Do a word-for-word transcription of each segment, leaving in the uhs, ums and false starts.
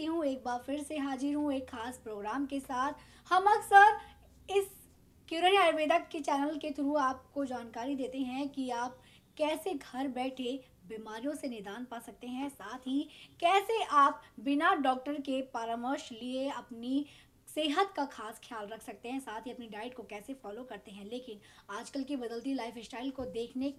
करती हूँ। एक बार फिर से हाजिर हूँ एक खास प्रोग्राम के साथ। हम अक्सर इस क्यूरर आयुर्वेदा के चैनल के थ्रू आपको जानकारी देते हैं कि आप कैसे घर बैठे बीमारियों से निदान पा सकते हैं, साथ ही कैसे आप बिना डॉक्टर के परामर्श लिए अपनी सेहत का खास ख्याल रख सकते हैं, साथ ही अपनी डाइट को कैसे फॉलो करते हैं। लेकिन आजकल की बदलती लाइफस्टाइल को देखने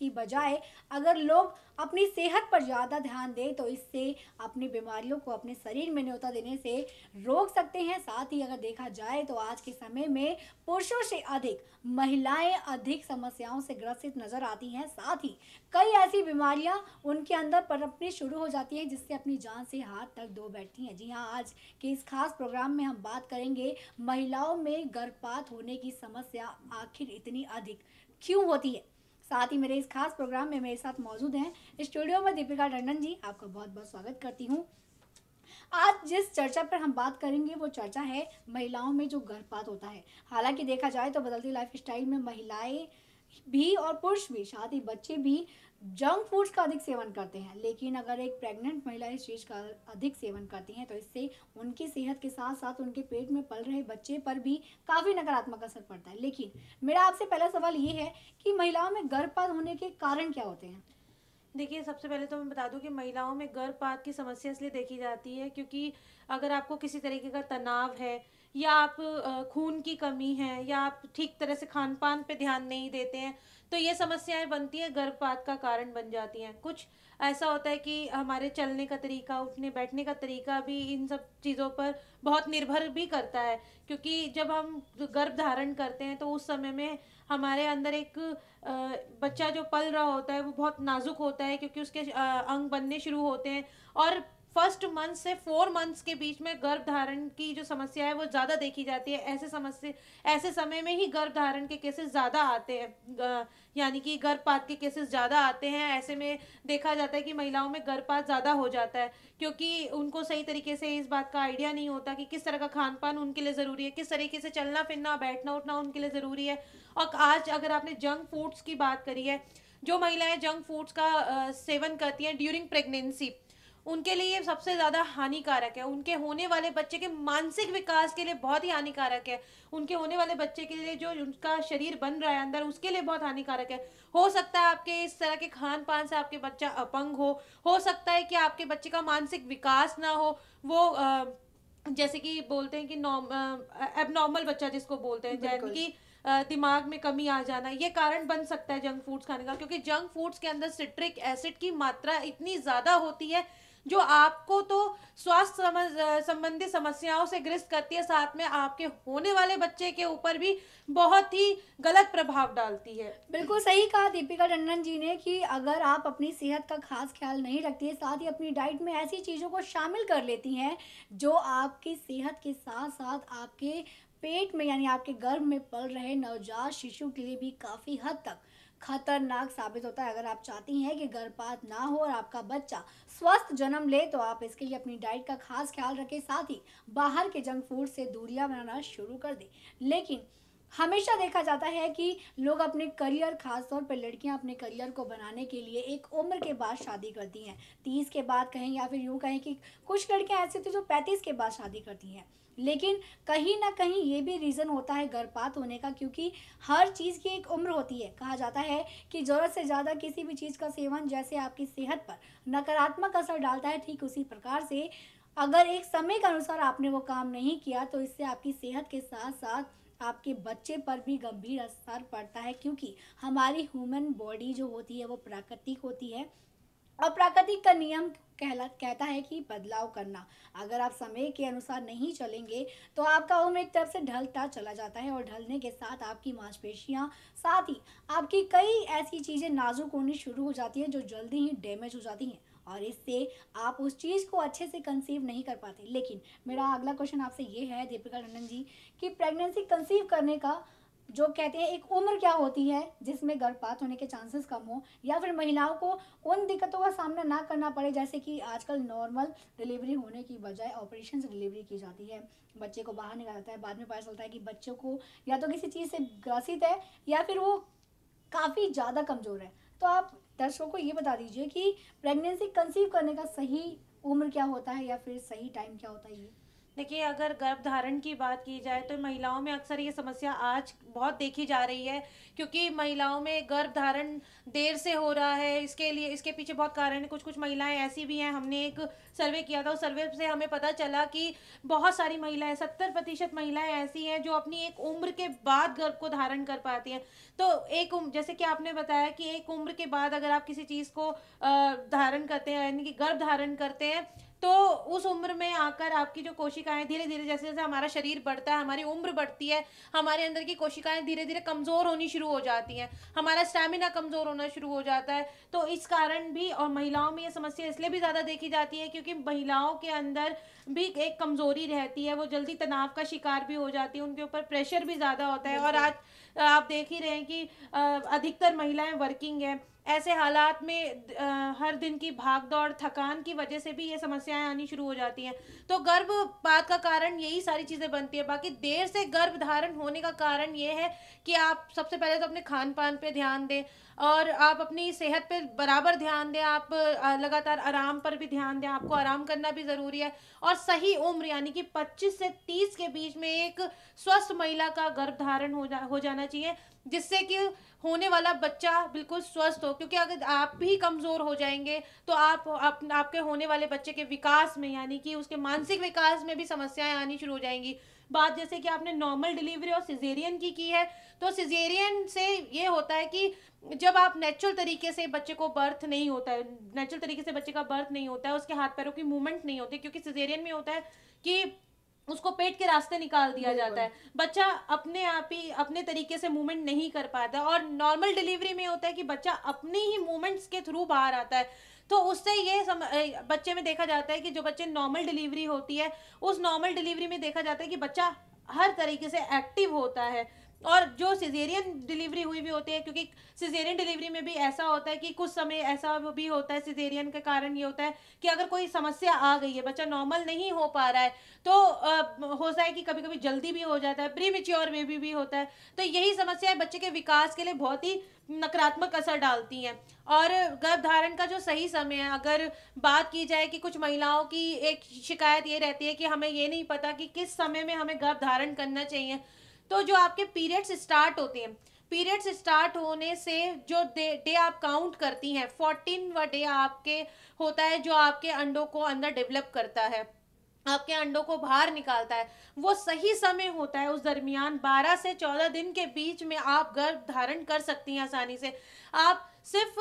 की बजाय अगर लोग अपनी सेहत पर ज़्यादा ध्यान दें तो इससे अपनी बीमारियों को अपने शरीर में न्योता देने से रोक सकते हैं। साथ ही अगर देखा जाए तो आज के समय में पुरुषों से अधिक महिलाएं अधिक समस्याओं से ग्रसित नज़र आती हैं। साथ ही कई ऐसी बीमारियां उनके अंदर पनपनी शुरू हो जाती हैं जिससे अपनी जान से हाथ तक धो बैठती हैं। जी हाँ, आज के इस खास प्रोग्राम में हम बात करेंगे महिलाओं में गर्भपात होने की समस्या आखिर इतनी अधिक क्यों होती है। साथ ही मेरे इस खास प्रोग्राम में मेरे साथ मौजूद हैं स्टूडियो में दीपिका टंडन जी, आपका बहुत बहुत स्वागत करती हूँ। आज जिस चर्चा पर हम बात करेंगे वो चर्चा है महिलाओं में जो गर्भपात होता है। हालांकि देखा जाए तो बदलती लाइफस्टाइल में महिलाएं भी और पुरुष भी, साथ ही बच्चे भी जंक फूड्स का अधिक सेवन करते हैं। लेकिन अगर एक प्रेग्नेंट महिला इस चीज़ का अधिक सेवन करती हैं तो इससे उनकी सेहत के साथ साथ उनके पेट में पल रहे बच्चे पर भी काफ़ी नकारात्मक असर पड़ता है। लेकिन मेरा आपसे पहला सवाल ये है कि महिलाओं में गर्भपात होने के कारण क्या होते हैं? देखिए, सबसे पहले तो मैं बता दूं कि महिलाओं में गर्भपात की समस्या इसलिए देखी जाती है क्योंकि अगर आपको किसी तरीके का तनाव है या आप खून की कमी है या आप ठीक तरह से खान पान पे ध्यान नहीं देते हैं तो ये समस्याएं बनती हैं, गर्भपात का कारण बन जाती हैं। कुछ ऐसा होता है कि हमारे चलने का तरीका, उठने बैठने का तरीका भी इन सब चीज़ों पर बहुत निर्भर भी करता है क्योंकि जब हम गर्भ धारण करते हैं तो उस समय में हमारे अंदर एक बच्चा जो पल रहा होता है वो बहुत नाजुक होता है क्योंकि उसके अंग बनने शुरू होते हैं। और फर्स्ट मंथ से फोर मंथ्स के बीच में गर्भ धारण की जो समस्या है वो ज़्यादा देखी जाती है। ऐसे समस्या ऐसे समय में ही गर्भ धारण के केसेस ज़्यादा आते हैं, यानी कि गर्भपात के केसेस ज़्यादा आते हैं। ऐसे में देखा जाता है कि महिलाओं में गर्भपात ज़्यादा हो जाता है क्योंकि उनको सही तरीके से इस बात का आइडिया नहीं होता कि किस तरह का खान पान उनके लिए ज़रूरी है, किस तरीके से चलना फिरना बैठना उठना उनके लिए ज़रूरी है। और आज अगर आपने जंक फूड्स की बात करी है, जो महिलाएँ जंक फूड्स का सेवन करती हैं ड्यूरिंग प्रेगनेंसी, उनके लिए सबसे ज़्यादा हानिकारक है। उनके होने वाले बच्चे के मानसिक विकास के लिए बहुत ही हानिकारक है। उनके होने वाले बच्चे के लिए जो उनका शरीर बन रहा है अंदर, उसके लिए बहुत हानिकारक है। हो सकता है आपके इस तरह के खान पान से आपके बच्चा अपंग हो हो सकता है कि आपके बच्चे का मानसिक विकास ना हो। वो आ, जैसे कि बोलते हैं कि एबनॉर्मल बच्चा जिसको बोलते हैं, यानी कि दिमाग में कमी आ जाना, ये कारण बन सकता है जंक फूड्स खाने का। क्योंकि जंक फूड्स के अंदर सिट्रिक एसिड की मात्रा इतनी ज़्यादा होती है जो आपको तो स्वास्थ्य समझ संबंधी समस्याओं से ग्रस्त करती है, साथ में आपके होने वाले बच्चे के ऊपर भी बहुत ही गलत प्रभाव डालती है। बिल्कुल सही कहा दीपिका टंडन जी ने कि अगर आप अपनी सेहत का खास ख्याल नहीं रखती है, साथ ही अपनी डाइट में ऐसी चीज़ों को शामिल कर लेती हैं जो आपकी सेहत के साथ साथ आपके पेट में यानी आपके गर्भ में पल रहे नवजात शिशु के लिए भी काफ़ी हद तक खतरनाक साबित होता है। अगर आप चाहती हैं कि गर्भपात ना हो और आपका बच्चा स्वस्थ जन्म ले तो आप इसके लिए अपनी डाइट का खास ख्याल रखें, साथ ही बाहर के जंक फूड से दूरियां बनाना शुरू कर दें। लेकिन हमेशा देखा जाता है कि लोग अपने करियर, खासतौर पर लड़कियां अपने करियर को बनाने के लिए एक उम्र के बाद शादी करती हैं, तीस के बाद कहें या फिर यूँ कहें कि कुछ लड़कियां ऐसी थी जो पैंतीस के बाद शादी करती हैं। लेकिन कहीं ना कहीं ये भी रीज़न होता है गर्भपात होने का, क्योंकि हर चीज़ की एक उम्र होती है। कहा जाता है कि ज़रूरत से ज़्यादा किसी भी चीज़ का सेवन जैसे आपकी सेहत पर नकारात्मक असर डालता है, ठीक उसी प्रकार से अगर एक समय के अनुसार आपने वो काम नहीं किया तो इससे आपकी सेहत के साथ साथ आपके बच्चे पर भी गंभीर असर पड़ता है। क्योंकि हमारी ह्यूमन बॉडी जो होती है वो प्राकृतिक होती है और प्राकृतिक का नियम कहला कहता है कि बदलाव करना। अगर आप समय के अनुसार नहीं चलेंगे तो आपका उम्र एक तरफ से ढलता चला जाता है और ढलने के साथ आपकी मांसपेशियाँ, साथ ही आपकी कई ऐसी चीज़ें नाजुक होनी शुरू हो जाती हैं जो जल्दी ही डैमेज हो जाती हैं और इससे आप उस चीज़ को अच्छे से कंसीव नहीं कर पाते। लेकिन मेरा अगला क्वेश्चन आपसे ये है दीपिका टंडन जी कि प्रेगनेंसी कंसीव करने का जो कहते हैं एक उम्र क्या होती है जिसमें गर्भपात होने के चांसेस कम हो या फिर महिलाओं को उन दिक्कतों का सामना ना करना पड़े, जैसे कि आजकल नॉर्मल डिलीवरी होने की बजाय ऑपरेशन से डिलीवरी की जाती है, बच्चे को बाहर निकाला जाता है, बाद में पता चलता है कि बच्चों को या तो किसी चीज़ से ग्रसित है या फिर वो काफ़ी ज़्यादा कमज़ोर है। तो आप दर्शकों को ये बता दीजिए कि प्रेगनेंसी कंसीव करने का सही उम्र क्या होता है या फिर सही टाइम क्या होता है ये? देखिए, अगर गर्भधारण की बात की जाए तो महिलाओं में अक्सर ये समस्या आज बहुत देखी जा रही है, क्योंकि महिलाओं में गर्भधारण देर से हो रहा है। इसके लिए इसके पीछे बहुत कारण है। कुछ कुछ महिलाएं ऐसी भी हैं, हमने एक सर्वे किया था, उस सर्वे से हमें पता चला कि बहुत सारी महिलाएं, सत्तर प्रतिशत महिलाएं ऐसी हैं जो अपनी एक उम्र के बाद गर्भ को धारण कर पाती हैं। तो एक उम्र, जैसे कि आपने बताया कि एक उम्र के बाद अगर आप किसी चीज़ को धारण करते हैं, यानी कि गर्भ धारण करते हैं, तो उस उम्र में आकर आपकी जो कोशिकाएं धीरे धीरे, जैसे जैसे हमारा शरीर बढ़ता है, हमारी उम्र बढ़ती है, हमारे अंदर की कोशिकाएं धीरे धीरे कमज़ोर होनी शुरू हो जाती हैं, हमारा स्टैमिना कमज़ोर होना शुरू हो जाता है। तो इस कारण भी, और महिलाओं में ये समस्या इसलिए भी ज़्यादा देखी जाती है क्योंकि महिलाओं के अंदर भी एक कमज़ोरी रहती है, वो जल्दी तनाव का शिकार भी हो जाती है, उनके ऊपर प्रेशर भी ज़्यादा होता है। और आज आप देख ही रहे हैं कि अधिकतर महिलाएँ वर्किंग हैं, ऐसे हालात में हर दिन की भागदौड़, थकान की वजह से भी ये समस्याएं आनी शुरू हो जाती हैं। तो गर्भपात का कारण यही सारी चीज़ें बनती है। बाकी देर से गर्भ धारण होने का कारण ये है कि आप सबसे पहले तो अपने खान पान पे ध्यान दें और आप अपनी सेहत पे बराबर ध्यान दें, आप लगातार आराम पर भी ध्यान दें, आपको आराम करना भी ज़रूरी है। और सही उम्र यानी कि पच्चीस से तीस के बीच में एक स्वस्थ महिला का गर्भधारण हो जा हो जाना चाहिए, जिससे कि होने वाला बच्चा बिल्कुल स्वस्थ हो, क्योंकि अगर आप भी कमज़ोर हो जाएंगे तो आप, आप आपके होने वाले बच्चे के विकास में, यानी कि उसके मानसिक विकास में भी समस्याएं आनी शुरू हो जाएंगी। बात जैसे कि आपने नॉर्मल डिलीवरी और सिजेरियन की की है, तो सिजेरियन से ये होता है कि जब आप नेचुरल तरीके से बच्चे को बर्थ नहीं होता है, नेचुरल तरीके से बच्चे का बर्थ नहीं होता है, उसके हाथ पैरों की मूवमेंट नहीं होती, क्योंकि सिजेरियन में होता है कि उसको पेट के रास्ते निकाल दिया जाता है, बच्चा अपने आप ही अपने तरीके से मूवमेंट नहीं कर पाता। और नॉर्मल डिलीवरी में होता है कि बच्चा अपनी ही मूवमेंट्स के थ्रू बाहर आता है। तो उससे ये सम... बच्चे में देखा जाता है कि जो बच्चे नॉर्मल डिलीवरी होती है, उस नॉर्मल डिलीवरी में देखा जाता है कि बच्चा हर तरीके से एक्टिव होता है। और जो सिजेरियन डिलीवरी हुई भी होती है, क्योंकि सिजेरियन डिलीवरी में भी ऐसा होता है कि कुछ समय ऐसा भी होता है, सिजेरियन के कारण ये होता है कि अगर कोई समस्या आ गई है, बच्चा नॉर्मल नहीं हो पा रहा है, तो होता है कि कभी कभी जल्दी भी हो जाता है, प्रीमेच्योर बेबी भी होता है। तो यही समस्या बच्चे के विकास के लिए बहुत ही नकारात्मक असर डालती हैं। और गर्भधारण का जो सही समय है, अगर बात की जाए कि कुछ महिलाओं की एक शिकायत ये रहती है कि हमें ये नहीं पता कि किस समय में हमें गर्भधारण करना चाहिए। तो जो आपके पीरियड्स स्टार्ट होते हैं, पीरियड्स स्टार्ट होने से जो डे डे आप काउंट करती हैं, फोर्टीनवां डे आपके होता है जो आपके अंडों को अंदर डेवलप करता है, आपके अंडों को बाहर निकालता है, वो सही समय होता है। उस दरमियान बारह से चौदह दिन के बीच में आप गर्भ धारण कर सकती हैं आसानी से। आप सिर्फ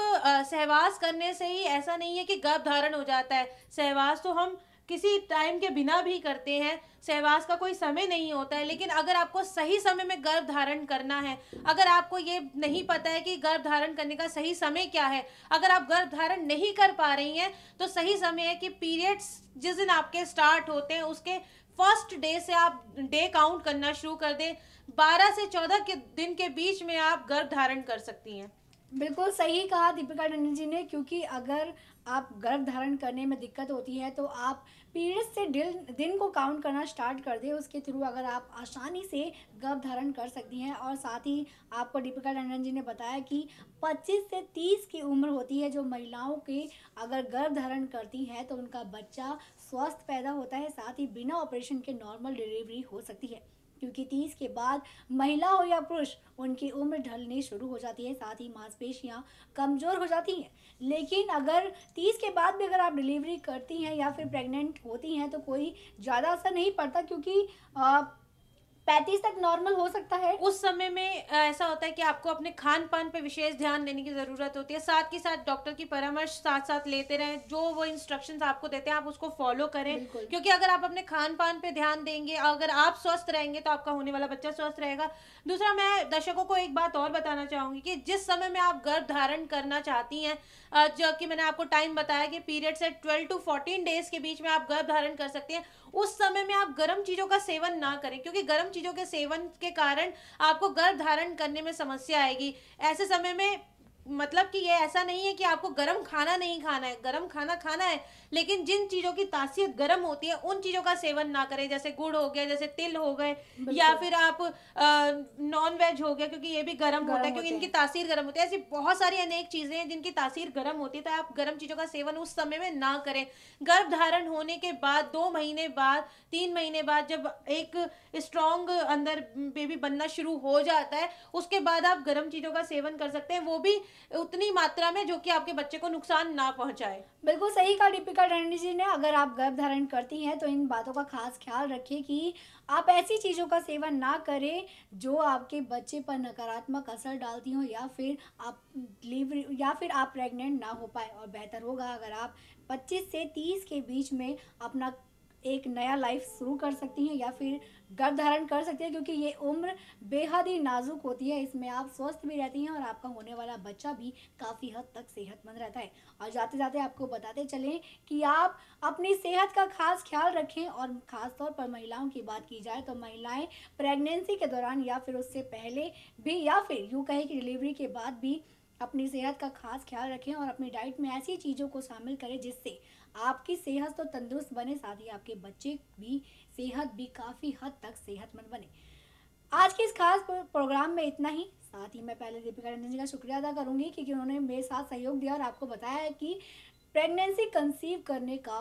सहवास करने से ही ऐसा नहीं है कि गर्भ धारण हो जाता है। सहवास तो हम किसी टाइम के बिना भी करते हैं, सहवास का कोई समय नहीं होता है। लेकिन अगर आपको सही समय में गर्भ धारण करना है, अगर आपको ये नहीं पता है कि गर्भ धारण करने का सही समय क्या है, अगर आप गर्भ धारण नहीं कर पा रही हैं, तो सही समय है कि पीरियड्स जिस दिन आपके स्टार्ट होते हैं उसके फर्स्ट डे से आप डे काउंट करना शुरू कर दें। बारह से चौदह के दिन के बीच में आप गर्भ धारण कर सकती हैं। बिल्कुल सही कहा दीपिका टंडन जी ने, क्योंकि अगर आप गर्भ धारण करने में दिक्कत होती है तो आप पीरियड्स से दिन को काउंट करना स्टार्ट कर दें। उसके थ्रू अगर आप आसानी से गर्भ धारण कर सकती हैं। और साथ ही आपको दीपिका टंडन जी ने बताया कि पच्चीस से तीस की उम्र होती है जो महिलाओं के अगर गर्भ धारण करती हैं तो उनका बच्चा स्वस्थ पैदा होता है, साथ ही बिना ऑपरेशन के नॉर्मल डिलीवरी हो सकती है, क्योंकि तीस के बाद महिला हो या पुरुष, उनकी उम्र ढलनी शुरू हो जाती है, साथ ही मांसपेशियां कमज़ोर हो जाती हैं। लेकिन अगर तीस के बाद भी अगर आप डिलीवरी करती हैं या फिर प्रेग्नेंट होती हैं तो कोई ज़्यादा असर नहीं पड़ता, क्योंकि आ, पैंतीस तक नॉर्मल हो सकता है। उस समय में ऐसा होता है कि आपको अपने खान पान पर विशेष ध्यान देने की ज़रूरत होती है। साथ के साथ डॉक्टर की परामर्श साथ साथ लेते रहें, जो वो इंस्ट्रक्शंस आपको देते हैं आप उसको फॉलो करें, क्योंकि अगर आप अपने खान पान पे ध्यान देंगे, अगर आप स्वस्थ रहेंगे तो आपका होने वाला बच्चा स्वस्थ रहेगा। दूसरा, मैं दर्शकों को एक बात और बताना चाहूँगी कि जिस समय में आप गर्भ धारण करना चाहती हैं, जो कि मैंने आपको टाइम बताया कि पीरियड से ट्वेल्व टू फोर्टीन डेज़ के बीच में आप गर्भ धारण कर सकते हैं, उस समय में आप गर्म चीज़ों का सेवन ना करें, क्योंकि गर्म चीज़ों के सेवन के कारण आपको गर्भ धारण करने में समस्या आएगी। ऐसे समय में मतलब कि ये ऐसा नहीं है कि आपको गरम खाना नहीं खाना है, गरम खाना खाना है, लेकिन जिन चीज़ों की तासीर गरम होती है उन चीज़ों का सेवन ना करें, जैसे गुड़ हो गया, जैसे तिल हो गए, या फिर आप नॉन वेज हो गया क्योंकि ये भी गरम, गरम होता है क्योंकि इनकी तासीर गरम होती है। ऐसी बहुत सारी अनेक चीज़ें हैं जिनकी तासीर गर्म होती है, तो आप गर्म चीज़ों का सेवन उस समय में ना करें। गर्भ धारण होने के बाद दो महीने बाद, तीन महीने बाद जब एक स्ट्रॉन्ग अंदर बेबी बनना शुरू हो जाता है, उसके बाद आप गर्म चीज़ों का सेवन कर सकते हैं, वो भी उतनी मात्रा में जो कि आपके बच्चे को नुकसान ना पहुंचाए। बिल्कुल सही कहा दीपिका टंडन जी ने। अगर आप गर्भ धारण करती हैं तो इन बातों का खास ख्याल रखें कि आप ऐसी चीज़ों का सेवन ना करें जो आपके बच्चे पर नकारात्मक असर डालती हो, या फिर आप डिलीवरी या फिर आप प्रेग्नेंट ना हो पाए। और बेहतर होगा अगर आप पच्चीस से तीस के बीच में अपना एक नया लाइफ शुरू कर सकती हैं या फिर गर्भ धारण कर सकती हैं, क्योंकि ये उम्र बेहद ही नाजुक होती है। इसमें आप स्वस्थ भी रहती हैं और आपका होने वाला बच्चा भी काफ़ी हद तक सेहतमंद रहता है। और जाते जाते आपको बताते चलें कि आप अपनी सेहत का खास ख्याल रखें, और ख़ास तौर पर महिलाओं की बात की जाए तो महिलाएं प्रेगनेंसी के दौरान या फिर उससे पहले भी, या फिर यूँ कहें कि डिलीवरी के बाद भी अपनी सेहत का खास ख्याल रखें, और अपनी डाइट में ऐसी चीज़ों को शामिल करें जिससे आपकी सेहत तो तंदुरुस्त बने, साथ ही आपके बच्चे भी सेहत भी काफ़ी हद तक सेहतमंद बने। आज के इस खास प्रोग्राम में इतना ही। साथ ही मैं पहले दीपिका टंडन जी का शुक्रिया अदा करूंगी कि उन्होंने मेरे साथ सहयोग दिया और आपको बताया है कि प्रेगनेंसी कंसीव करने का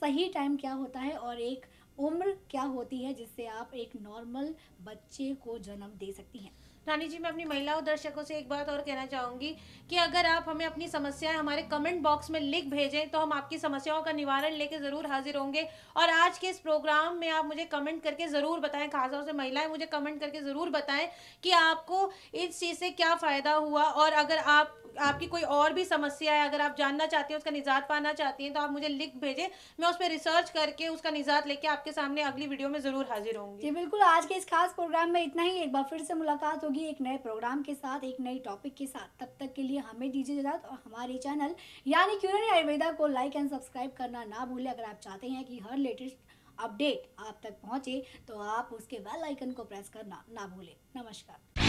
सही टाइम क्या होता है और एक उम्र क्या होती है जिससे आप एक नॉर्मल बच्चे को जन्म दे सकती हैं। रानी जी, मैं अपनी महिलाओं दर्शकों से एक बात और कहना चाहूँगी कि अगर आप हमें अपनी समस्याएं हमारे कमेंट बॉक्स में लिख भेजें तो हम आपकी समस्याओं का निवारण लेके ज़रूर हाजिर होंगे। और आज के इस प्रोग्राम में आप मुझे कमेंट करके ज़रूर बताएं, खास तौर से महिलाएं मुझे कमेंट करके ज़रूर बताएं कि आपको इस चीज़ से क्या फ़ायदा हुआ। और अगर आप आपकी कोई और भी समस्या है, अगर आप जानना चाहती हैं, उसका निजात पाना चाहती हैं, तो आप मुझे लिख भेजें, मैं उस पर रिसर्च करके उसका निजात लेके आपके सामने अगली वीडियो में ज़रूर हाजिर होंगी। जी बिल्कुल, आज के इस खास प्रोग्राम में इतना ही। एक बार फिर से मुलाकात होगी एक नए प्रोग्राम के साथ, एक नए टॉपिक के साथ। तब तक के लिए हमें दीजिए इजाज़त, और हमारे चैनल यानी क्यों नहीं आयुर्वेदा को लाइक एंड सब्सक्राइब करना ना भूलें। अगर आप चाहते हैं कि हर लेटेस्ट अपडेट आप तक पहुँचे तो आप उसके बेल आइकन को प्रेस करना ना भूलें। नमस्कार।